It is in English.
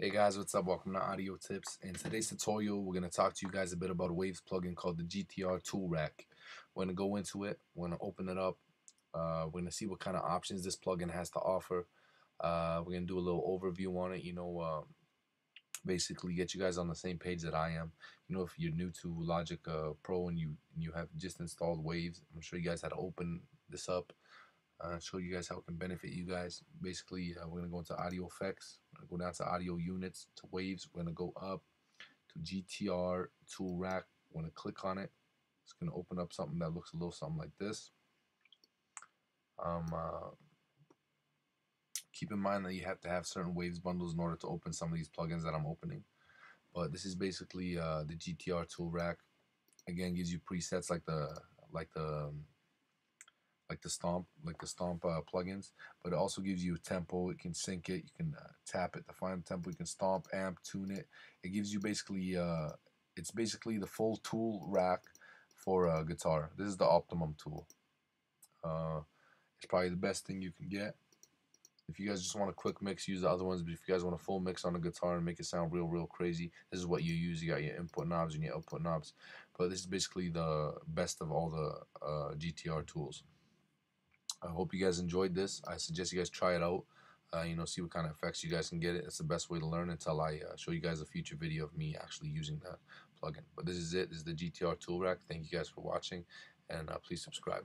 Hey guys, what's up? Welcome to Audio Tips. In today's tutorial, we're going to talk to you guys a bit about a Waves plugin called the GTR Tool Rack. We're going to go into it, we're going to open it up, we're going to see what kind of options this plugin has to offer. We're going to do a little overview on it, basically get you guys on the same page that I am. You know, if you're new to Logic Pro and you have just installed Waves, I'm going to show you guys how to open this up. Show you guys how it can benefit you guys. Basically, we're going to go into audio effects, we're going to go down to audio units, to Waves, we're going to go up to GTR Tool Rack, we're going to click on it. It's going to open up something that looks a little something like this. Keep in mind that you have to have certain Waves bundles in order to open some of these plugins that I'm opening. But this is basically the GTR Tool Rack. Again, gives you presets like the stomp plugins, but it also gives you a tempo. It can sync it, you can tap it to find the tempo, you can stomp, amp, tune it. It gives you basically it's basically the full tool rack for guitar. This is the optimum tool. It's probably the best thing you can get. If you guys just want a quick mix, use the other ones, but if you guys want a full mix on a guitar and make it sound real crazy, this is what you use. You got your input knobs and your output knobs, but this is basically the best of all the GTR tools. I hope you guys enjoyed this. I suggest you guys try it out. See what kind of effects you guys can get. It's the best way to learn until I show you guys a future video of me actually using that plugin. But this is it. This is the GTR Tool Rack. Thank you guys for watching, and please subscribe.